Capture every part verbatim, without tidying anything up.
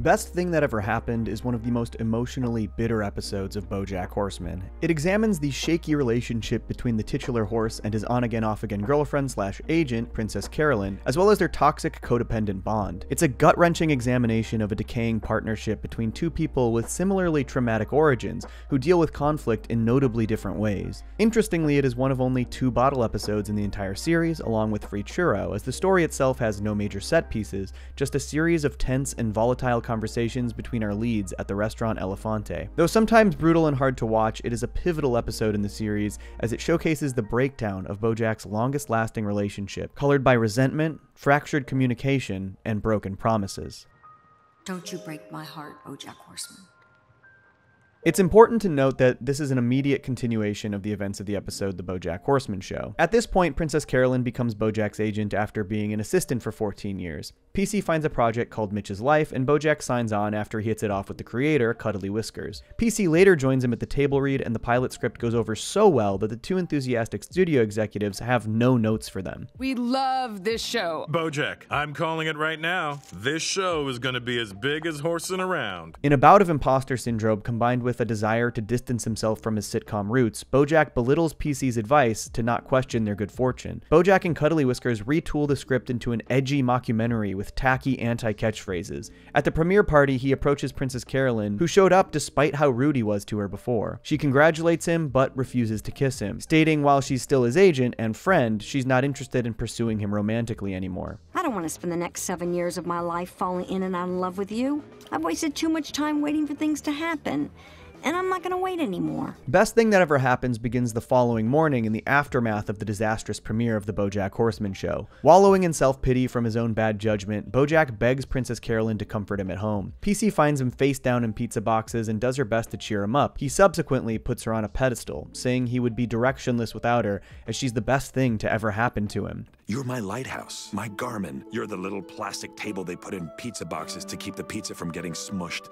Best Thing That Ever Happened is one of the most emotionally bitter episodes of BoJack Horseman. It examines the shaky relationship between the titular horse and his on-again, off-again girlfriend slash agent, Princess Carolyn, as well as their toxic codependent bond. It's a gut-wrenching examination of a decaying partnership between two people with similarly traumatic origins who deal with conflict in notably different ways. Interestingly, it is one of only two bottle episodes in the entire series, along with Free Churro, as the story itself has no major set pieces, just a series of tense and volatile conversations between our leads at the restaurant Elefante. Though sometimes brutal and hard to watch, it is a pivotal episode in the series as it showcases the breakdown of BoJack's longest-lasting relationship, colored by resentment, fractured communication, and broken promises. Don't you break my heart, BoJack Horseman. It's important to note that this is an immediate continuation of the events of the episode The BoJack Horseman Show. At this point, Princess Carolyn becomes BoJack's agent after being an assistant for fourteen years. P C finds a project called Mitch's Life, and BoJack signs on after he hits it off with the creator, Cuddly Whiskers. P C later joins him at the table read, and the pilot script goes over so well that the two enthusiastic studio executives have no notes for them. We love this show. BoJack, I'm calling it right now. This show is going to be as big as Horsin' Around. In a bout of imposter syndrome combined with With a desire to distance himself from his sitcom roots, BoJack belittles P C's advice to not question their good fortune. BoJack and Cuddly Whiskers retool the script into an edgy mockumentary with tacky anti-catchphrases. At the premiere party, he approaches Princess Carolyn, who showed up despite how rude he was to her before. She congratulates him, but refuses to kiss him, stating while she's still his agent and friend, she's not interested in pursuing him romantically anymore. I don't want to spend the next seven years of my life falling in and out of love with you. I've wasted too much time waiting for things to happen. And I'm not gonna wait anymore. Best Thing That Ever Happens begins the following morning in the aftermath of the disastrous premiere of the BoJack Horseman Show. Wallowing in self-pity from his own bad judgment, BoJack begs Princess Carolyn to comfort him at home. P C finds him face down in pizza boxes and does her best to cheer him up. He subsequently puts her on a pedestal, saying he would be directionless without her, as she's the best thing to ever happen to him. You're my lighthouse, my Garmin. You're the little plastic table they put in pizza boxes to keep the pizza from getting smushed.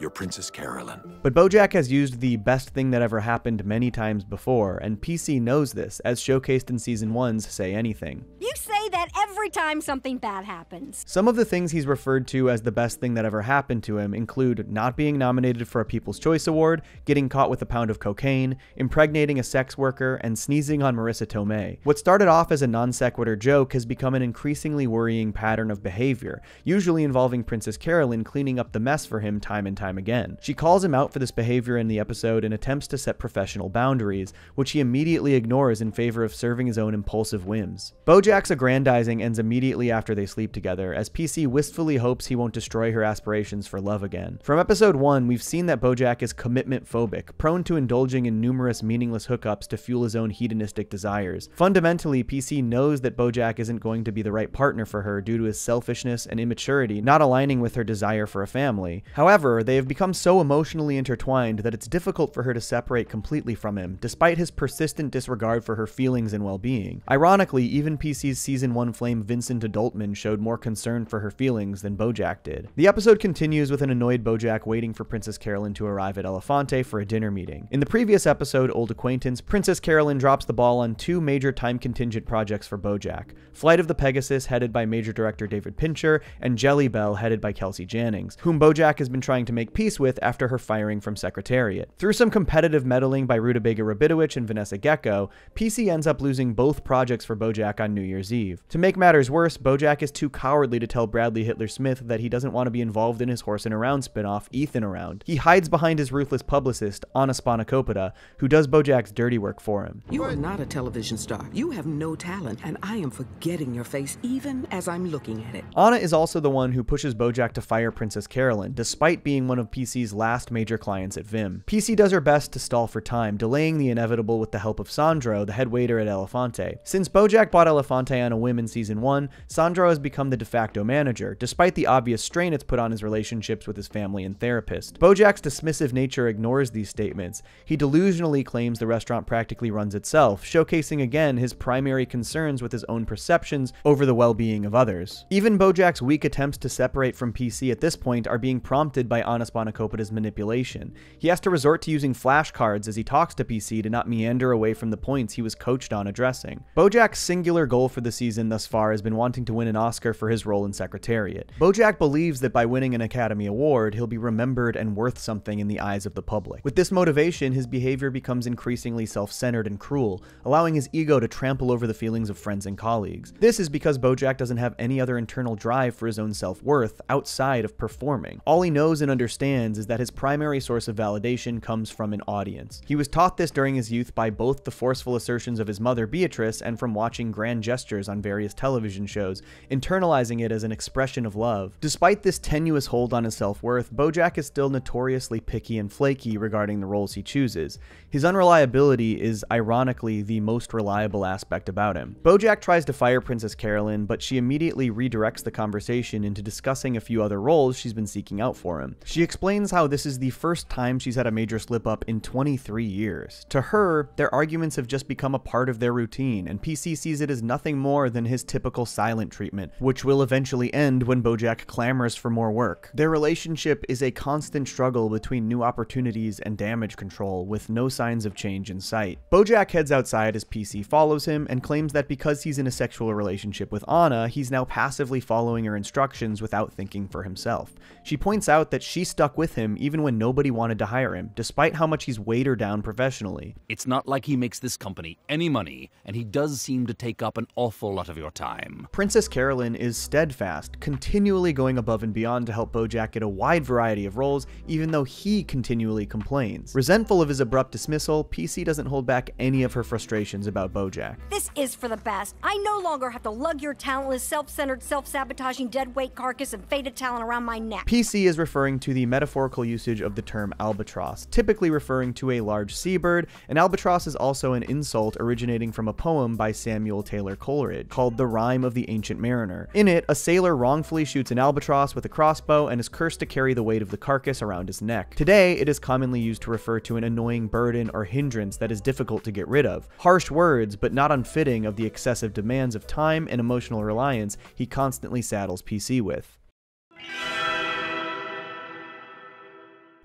Your Princess Carolyn. But BoJack has used the best thing that ever happened many times before, and P C knows this, as showcased in Season one's Say Anything. You say that every time something bad happens. Some of the things he's referred to as the best thing that ever happened to him include not being nominated for a People's Choice Award, getting caught with a pound of cocaine, impregnating a sex worker, and sneezing on Marissa Tomei. What started off as a non-sequitur joke has become an increasingly worrying pattern of behavior, usually involving Princess Carolyn cleaning up the mess for him time and time again. She calls him out for this behavior in the episode and attempts to set professional boundaries, which he immediately ignores in favor of serving his own impulsive whims. BoJack's aggrandizing ends immediately after they sleep together, as P C wistfully hopes he won't destroy her aspirations for love again. From episode one, we've seen that BoJack is commitment-phobic, prone to indulging in numerous meaningless hookups to fuel his own hedonistic desires. Fundamentally, P C knows that BoJack isn't going to be the right partner for her due to his selfishness and immaturity not aligning with her desire for a family. However, they have become so emotionally intertwined that it's difficult for her to separate completely from him, despite his persistent disregard for her feelings and well-being. Ironically, even P C's season one flame Vincent Adultman showed more concern for her feelings than BoJack did. The episode continues with an annoyed BoJack waiting for Princess Carolyn to arrive at Elefante for a dinner meeting. In the previous episode, Old Acquaintance, Princess Carolyn drops the ball on two major time-contingent projects for BoJack: Flight of the Pegasus, headed by major director David Fincher, and Jelly Bell, headed by Kelsey Jannings, whom BoJack has been trying to make peace with after her firing from Secretariat. Through some competitive meddling by Rutabaga Rabidowich and Vanessa Gecko, P C ends up losing both projects for BoJack on New Year's Eve. To make matters worse, BoJack is too cowardly to tell Bradley Hitler Smith that he doesn't want to be involved in his Horsin' Around spinoff, Ethan Around. He hides behind his ruthless publicist, Anna Spanakopita, who does BoJack's dirty work for him. You are not a television star. You have no talent, and I am forgetting your face even as I'm looking at it. Anna is also the one who pushes BoJack to fire Princess Carolyn, despite being one of P C's last major clients at Vim. P C does her best to stall for time, delaying the inevitable with the help of Sandro, the head waiter at Elefante. Since BoJack bought Elefante on a whim in season one, Sandro has become the de facto manager, despite the obvious strain it's put on his relationships with his family and therapist. BoJack's dismissive nature ignores these statements. He delusionally claims the restaurant practically runs itself, showcasing again his primary concerns with his own perceptions over the well-being of others. Even BoJack's weak attempts to separate from P C at this point are being prompted by Anna Spanakopita's manipulation. He has to resort to using flashcards as he talks to P C to not meander away from the points he was coached on addressing. BoJack's singular goal for the season Horseman thus far has been wanting to win an Oscar for his role in Secretariat. BoJack believes that by winning an Academy Award, he'll be remembered and worth something in the eyes of the public. With this motivation, his behavior becomes increasingly self-centered and cruel, allowing his ego to trample over the feelings of friends and colleagues. This is because BoJack doesn't have any other internal drive for his own self-worth outside of performing. All he knows and understands is that his primary source of validation comes from an audience. He was taught this during his youth by both the forceful assertions of his mother, Beatrice, and from watching grand gestures on various television shows, internalizing it as an expression of love. Despite this tenuous hold on his self-worth, BoJack is still notoriously picky and flaky regarding the roles he chooses. His unreliability is, ironically, the most reliable aspect about him. BoJack tries to fire Princess Carolyn, but she immediately redirects the conversation into discussing a few other roles she's been seeking out for him. She explains how this is the first time she's had a major slip-up in twenty-three years. To her, their arguments have just become a part of their routine, and P C sees it as nothing more than his typical silent treatment, which will eventually end when BoJack clamors for more work. Their relationship is a constant struggle between new opportunities and damage control, with no signs of change in sight. BoJack heads outside as P C follows him and claims that because he's in a sexual relationship with Anna, he's now passively following her instructions without thinking for himself. She points out that she stuck with him even when nobody wanted to hire him, despite how much he's weighed her down professionally. It's not like he makes this company any money, and he does seem to take up an awful lot of your time. Princess Carolyn is steadfast, continually going above and beyond to help BoJack get a wide variety of roles, even though he continually complains. Resentful of his abrupt dismissal, P C doesn't hold back any of her frustrations about BoJack. This is for the best. I no longer have to lug your talentless, self-centered, self-sabotaging deadweight carcass and faded talent around my neck. P C is referring to the metaphorical usage of the term albatross, typically referring to a large seabird, and albatross is also an insult originating from a poem by Samuel Taylor Coleridge called The Rime of the Ancient Mariner. In it, a sailor wrongfully shoots an albatross with a crossbow and is cursed to carry the weight of the carcass around his neck. Today, it is commonly used to refer to an annoying burden or hindrance that is difficult to get rid of. Harsh words, but not unfitting of the excessive demands of time and emotional reliance he constantly saddles P C with.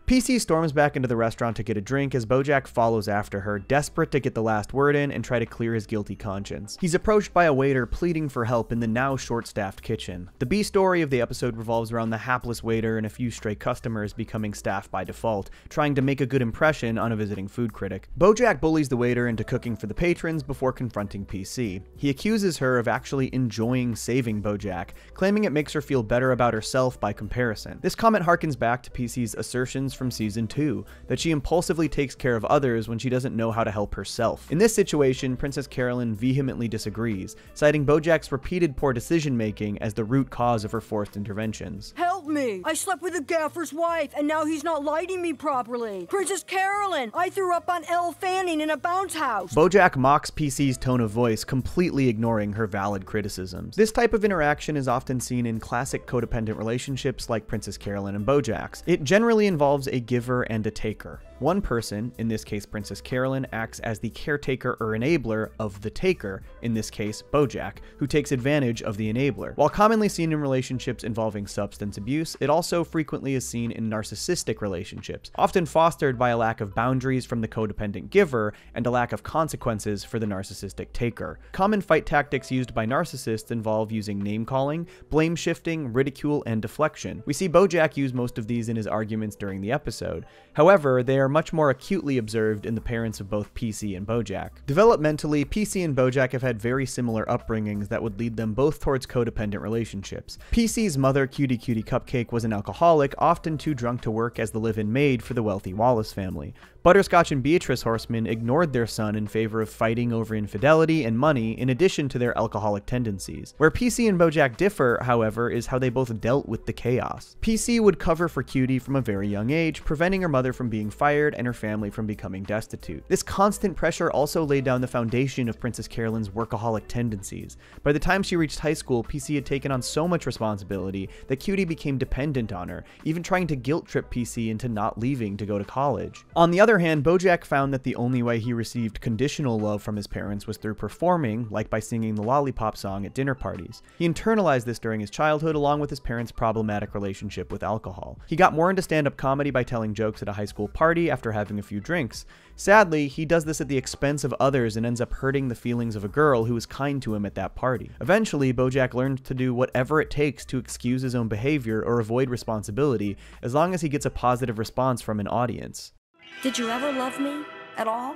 P C storms back into the restaurant to get a drink as BoJack follows after her, desperate to get the last word in and try to clear his guilty conscience. He's approached by a waiter pleading for help in the now short-staffed kitchen. The B story of the episode revolves around the hapless waiter and a few stray customers becoming staff by default, trying to make a good impression on a visiting food critic. BoJack bullies the waiter into cooking for the patrons before confronting P C. He accuses her of actually enjoying saving BoJack, claiming it makes her feel better about herself by comparison. This comment harkens back to P C's assertions from season two, that she impulsively takes care of others when she doesn't know how to help herself. In this situation, Princess Carolyn vehemently disagrees, citing BoJack's repeated poor decision-making as the root cause of her forced interventions. Help me! I slept with the gaffer's wife, and now he's not lighting me properly! Princess Carolyn! I threw up on Elle Fanning in a bounce house! BoJack mocks P C's tone of voice, completely ignoring her valid criticisms. This type of interaction is often seen in classic codependent relationships like Princess Carolyn and BoJack's. It generally involves a giver and a taker. One person, in this case Princess Carolyn, acts as the caretaker or enabler of the taker, in this case BoJack, who takes advantage of the enabler. While commonly seen in relationships involving substance abuse, it also frequently is seen in narcissistic relationships, often fostered by a lack of boundaries from the codependent giver and a lack of consequences for the narcissistic taker. Common fight tactics used by narcissists involve using name-calling, blame-shifting, ridicule, and deflection. We see BoJack use most of these in his arguments during the episode. However, they are much more acutely observed in the parents of both P C and BoJack. Developmentally, P C and BoJack have had very similar upbringings that would lead them both towards codependent relationships. P C's mother, Cutie Cutie Cupcake, was an alcoholic, often too drunk to work as the live-in maid for the wealthy Wallace family. Butterscotch and Beatrice Horseman ignored their son in favor of fighting over infidelity and money in addition to their alcoholic tendencies. Where P C and BoJack differ, however, is how they both dealt with the chaos. P C would cover for Cutie from a very young age, preventing her mother from being fired and her family from becoming destitute. This constant pressure also laid down the foundation of Princess Carolyn's workaholic tendencies. By the time she reached high school, P C had taken on so much responsibility that Cutie became dependent on her, even trying to guilt-trip P C into not leaving to go to college. On the other other hand, BoJack found that the only way he received conditional love from his parents was through performing, like by singing the Lollipop song at dinner parties. He internalized this during his childhood, along with his parents' problematic relationship with alcohol. He got more into stand-up comedy by telling jokes at a high school party after having a few drinks. Sadly, he does this at the expense of others and ends up hurting the feelings of a girl who was kind to him at that party. Eventually, BoJack learned to do whatever it takes to excuse his own behavior or avoid responsibility, as long as he gets a positive response from an audience. Did you ever love me at all?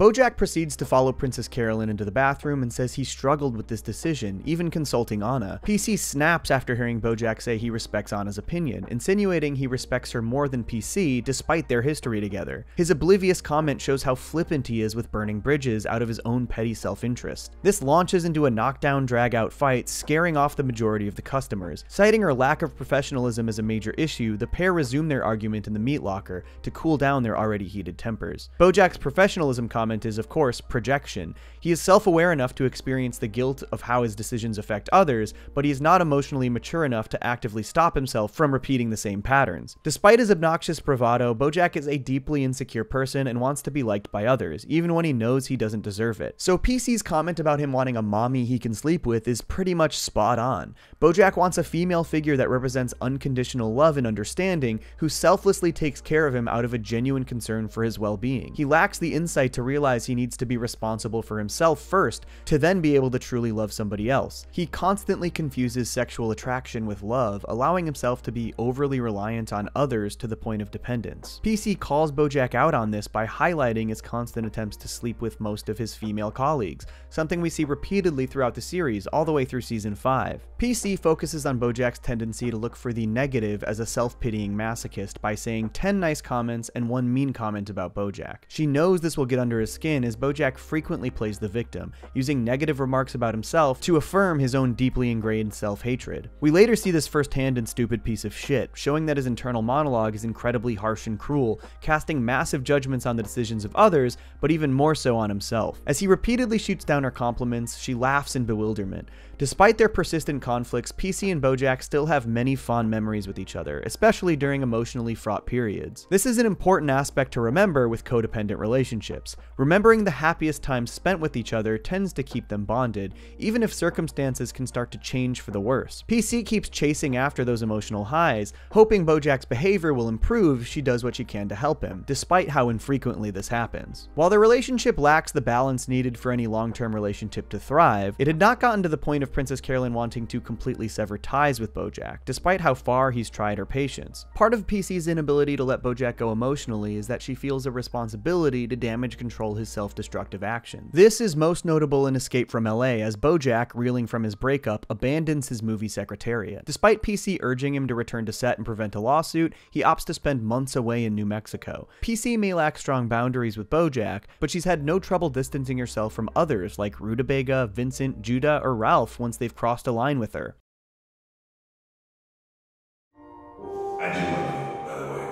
BoJack proceeds to follow Princess Carolyn into the bathroom and says he struggled with this decision, even consulting Anna. P C snaps after hearing BoJack say he respects Anna's opinion, insinuating he respects her more than P C despite their history together. His oblivious comment shows how flippant he is with burning bridges out of his own petty self-interest. This launches into a knockdown drag-out fight, scaring off the majority of the customers. Citing her lack of professionalism as a major issue, the pair resume their argument in the meat locker to cool down their already heated tempers. BoJack's professionalism comment Comment is, of course, projection. He is self-aware enough to experience the guilt of how his decisions affect others, but he is not emotionally mature enough to actively stop himself from repeating the same patterns. Despite his obnoxious bravado, BoJack is a deeply insecure person and wants to be liked by others, even when he knows he doesn't deserve it. So P C's comment about him wanting a mommy he can sleep with is pretty much spot on. BoJack wants a female figure that represents unconditional love and understanding, who selflessly takes care of him out of a genuine concern for his well-being. He lacks the insight to realize he needs to be responsible for himself first to then be able to truly love somebody else. He constantly confuses sexual attraction with love, allowing himself to be overly reliant on others to the point of dependence. P C calls BoJack out on this by highlighting his constant attempts to sleep with most of his female colleagues, something we see repeatedly throughout the series all the way through season five. P C focuses on BoJack's tendency to look for the negative as a self-pitying masochist by saying ten nice comments and one mean comment about BoJack. She knows this will get under his skin, as BoJack frequently plays the victim, using negative remarks about himself to affirm his own deeply ingrained self-hatred. We later see this firsthand in Stupid Piece of Shit, showing that his internal monologue is incredibly harsh and cruel, casting massive judgments on the decisions of others, but even more so on himself. As he repeatedly shoots down her compliments, she laughs in bewilderment. Despite their persistent conflicts, P C and BoJack still have many fond memories with each other, especially during emotionally fraught periods. This is an important aspect to remember with codependent relationships. Remembering the happiest times spent with each other tends to keep them bonded, even if circumstances can start to change for the worse. P C keeps chasing after those emotional highs, hoping BoJack's behavior will improve if she does what she can to help him, despite how infrequently this happens. While their relationship lacks the balance needed for any long-term relationship to thrive, it had not gotten to the point of Princess Carolyn wanting to completely sever ties with BoJack, despite how far he's tried her patience. Part of P C's inability to let BoJack go emotionally is that she feels a responsibility to damage control his self-destructive action. This is most notable in Escape from L A, as BoJack, reeling from his breakup, abandons his movie Secretariat. Despite P C urging him to return to set and prevent a lawsuit, he opts to spend months away in New Mexico. P C may lack strong boundaries with BoJack, but she's had no trouble distancing herself from others like Rutabaga, Vincent, Judah, or Ralph once they've crossed a line with her. I do love you, by the way.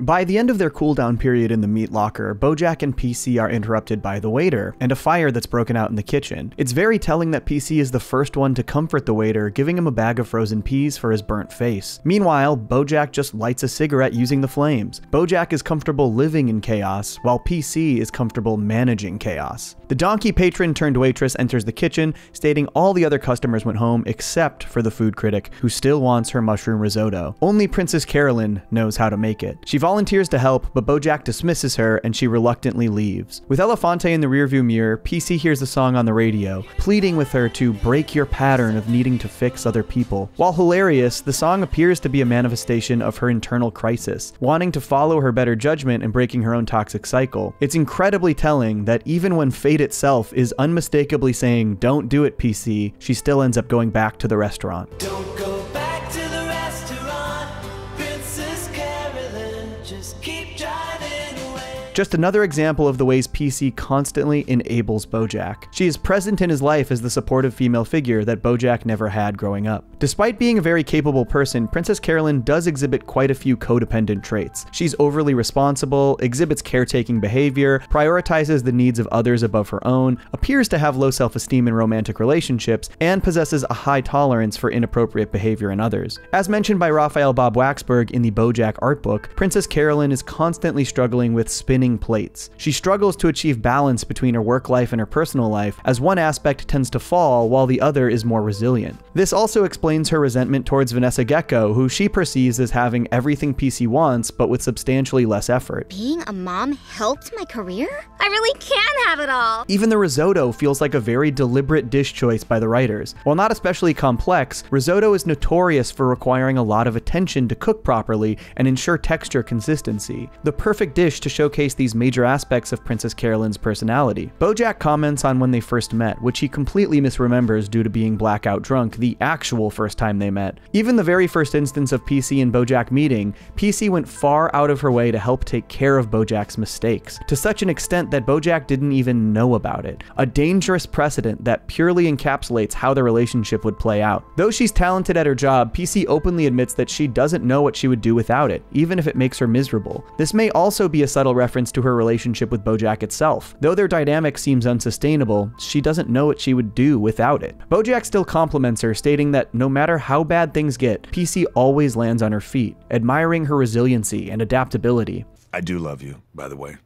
By the end of their cooldown period in the meat locker, BoJack and P C are interrupted by the waiter, and a fire that's broken out in the kitchen. It's very telling that P C is the first one to comfort the waiter, giving him a bag of frozen peas for his burnt face. Meanwhile, BoJack just lights a cigarette using the flames. BoJack is comfortable living in chaos, while P C is comfortable managing chaos. The donkey patron turned waitress enters the kitchen, stating all the other customers went home except for the food critic, who still wants her mushroom risotto. Only Princess Carolyn knows how to make it. She volunteers to help, but BoJack dismisses her and she reluctantly leaves. With Elefante in the rearview mirror, P C hears a song on the radio, pleading with her to break your pattern of needing to fix other people. While hilarious, the song appears to be a manifestation of her internal crisis, wanting to follow her better judgment and breaking her own toxic cycle. It's incredibly telling that even when fate itself is unmistakably saying, "Don't do it, P C," she still ends up going back to the restaurant. Don't go back to the restaurant, Princess Carolyn, just keep driving away. Just another example of the ways P C constantly enables BoJack. She is present in his life as the supportive female figure that BoJack never had growing up. Despite being a very capable person, Princess Carolyn does exhibit quite a few codependent traits. She's overly responsible, exhibits caretaking behavior, prioritizes the needs of others above her own, appears to have low self-esteem in romantic relationships, and possesses a high tolerance for inappropriate behavior in others. As mentioned by Raphael Bob Waxberg in the BoJack art book, Princess Carolyn is constantly struggling with spinning plates. She struggles to achieve balance between her work life and her personal life, as one aspect tends to fall while the other is more resilient. This also explains her resentment towards Vanessa Gecko, who she perceives as having everything P C wants, but with substantially less effort. Being a mom helped my career? I really can have it all! Even the risotto feels like a very deliberate dish choice by the writers. While not especially complex, risotto is notorious for requiring a lot of attention to cook properly and ensure texture consistency, the perfect dish to showcase these major aspects of Princess Carolyn's personality. BoJack comments on when they first met, which he completely misremembers due to being blackout drunk the actual first time they met. Even the very first instance of P C and BoJack meeting, P C went far out of her way to help take care of BoJack's mistakes, to such an extent that BoJack didn't even know about it, a dangerous precedent that purely encapsulates how the relationship would play out. Though she's talented at her job, P C openly admits that she doesn't know what she would do without it, even if it makes her miserable. This may also be a subtle reference to her relationship with BoJack itself. Though their dynamic seems unsustainable, she doesn't know what she would do without it. BoJack still compliments her, stating that no matter how bad things get, P C always lands on her feet, admiring her resiliency and adaptability. I do love you, by the way.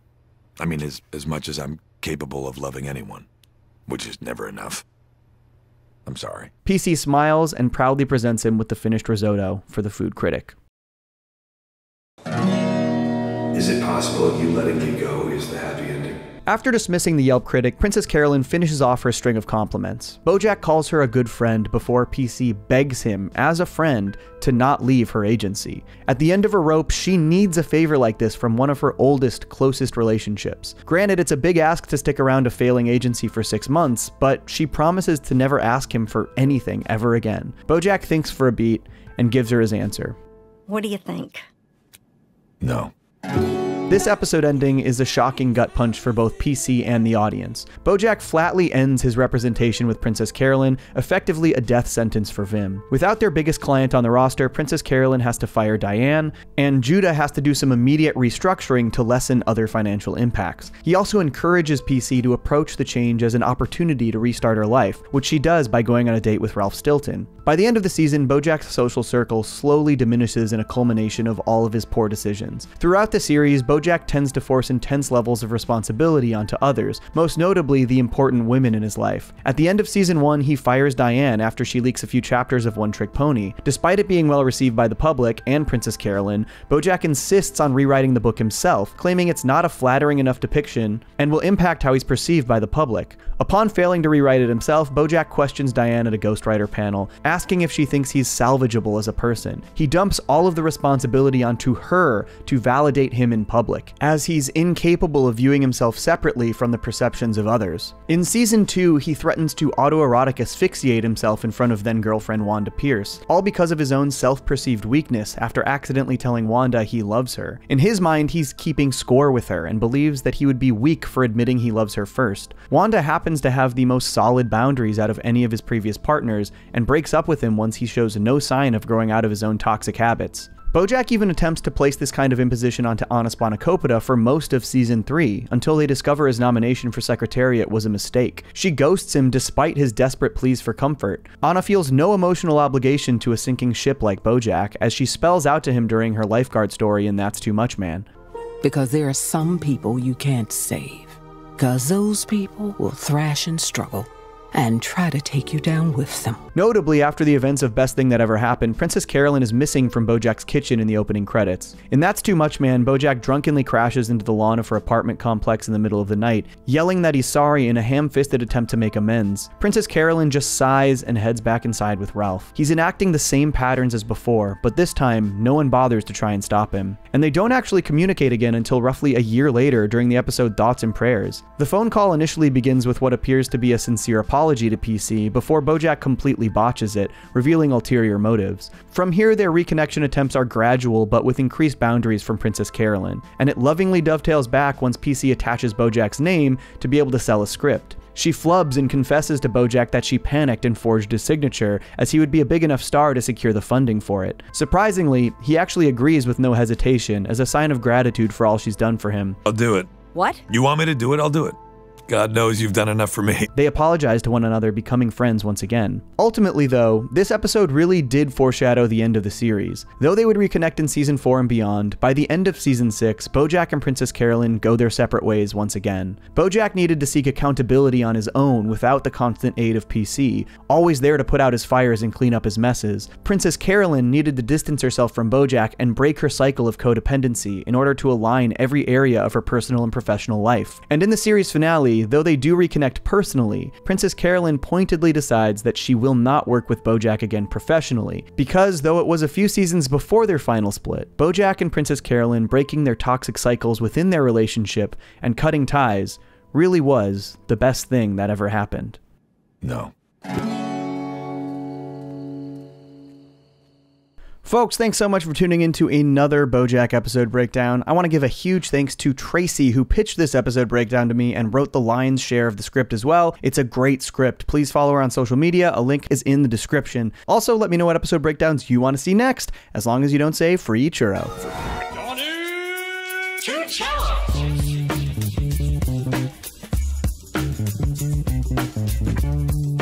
I mean, as, as much as I'm capable of loving anyone, which is never enough. I'm sorry. P C smiles and proudly presents him with the finished risotto for the food critic. Is it possible you letting me go is the happy ending? After dismissing the Yelp critic, Princess Carolyn finishes off her string of compliments. BoJack calls her a good friend before P C begs him, as a friend, to not leave her agency. At the end of her rope, she needs a favor like this from one of her oldest, closest relationships. Granted, it's a big ask to stick around a failing agency for six months, but she promises to never ask him for anything ever again. BoJack thinks for a beat and gives her his answer. What do you think? No. This episode ending is a shocking gut punch for both P C and the audience. BoJack flatly ends his representation with Princess Carolyn, effectively a death sentence for Vim. Without their biggest client on the roster, Princess Carolyn has to fire Diane, and Judah has to do some immediate restructuring to lessen other financial impacts. He also encourages P C to approach the change as an opportunity to restart her life, which she does by going on a date with Ralph Stilton. By the end of the season, BoJack's social circle slowly diminishes in a culmination of all of his poor decisions. Throughout the series, BoJack tends to force intense levels of responsibility onto others, most notably the important women in his life. At the end of season one, he fires Diane after she leaks a few chapters of One Trick Pony. Despite it being well received by the public and Princess Carolyn, BoJack insists on rewriting the book himself, claiming it's not a flattering enough depiction and will impact how he's perceived by the public. Upon failing to rewrite it himself, BoJack questions Diane at a ghostwriter panel, asking if she thinks he's salvageable as a person. He dumps all of the responsibility onto her to validate him in public, as he's incapable of viewing himself separately from the perceptions of others. In season two, he threatens to autoerotic asphyxiate himself in front of then-girlfriend Wanda Pierce, all because of his own self-perceived weakness after accidentally telling Wanda he loves her. In his mind, he's keeping score with her and believes that he would be weak for admitting he loves her first. Wanda happens to have the most solid boundaries out of any of his previous partners and breaks up with him once he shows no sign of growing out of his own toxic habits. BoJack even attempts to place this kind of imposition onto Anna Spanakopita for most of season three, until they discover his nomination for Secretariat was a mistake. She ghosts him despite his desperate pleas for comfort. Anna feels no emotional obligation to a sinking ship like BoJack, as she spells out to him during her lifeguard story in That's Too Much Man. Because there are some people you can't save, because those people will thrash and struggle and try to take you down with them. Notably, after the events of Best Thing That Ever Happened, Princess Carolyn is missing from BoJack's kitchen in the opening credits. In That's Too Much Man, BoJack drunkenly crashes into the lawn of her apartment complex in the middle of the night, yelling that he's sorry in a ham-fisted attempt to make amends. Princess Carolyn just sighs and heads back inside with Ralph. He's enacting the same patterns as before, but this time, no one bothers to try and stop him. And they don't actually communicate again until roughly a year later during the episode Thoughts and Prayers. The phone call initially begins with what appears to be a sincere apology apology to P C before BoJack completely botches it, revealing ulterior motives. From here, their reconnection attempts are gradual but with increased boundaries from Princess Carolyn, and it lovingly dovetails back once P C attaches BoJack's name to be able to sell a script. She flubs and confesses to BoJack that she panicked and forged his signature, as he would be a big enough star to secure the funding for it. Surprisingly, he actually agrees with no hesitation, as a sign of gratitude for all she's done for him. I'll do it. What? You want me to do it? I'll do it. God knows you've done enough for me. They apologize to one another, becoming friends once again. Ultimately though, this episode really did foreshadow the end of the series. Though they would reconnect in season four and beyond, by the end of season six, BoJack and Princess Carolyn go their separate ways once again. BoJack needed to seek accountability on his own without the constant aid of P C, always there to put out his fires and clean up his messes. Princess Carolyn needed to distance herself from BoJack and break her cycle of codependency in order to align every area of her personal and professional life. And in the series finale, though they do reconnect personally, Princess Carolyn pointedly decides that she will not work with BoJack again professionally, because though it was a few seasons before their final split, BoJack and Princess Carolyn breaking their toxic cycles within their relationship and cutting ties really was the best thing that ever happened. No. Folks, thanks so much for tuning in to another BoJack episode breakdown. I want to give a huge thanks to Tracy, who pitched this episode breakdown to me and wrote the lion's share of the script as well. It's a great script. Please follow her on social media. A link is in the description. Also, let me know what episode breakdowns you want to see next, as long as you don't say free churro. Churro.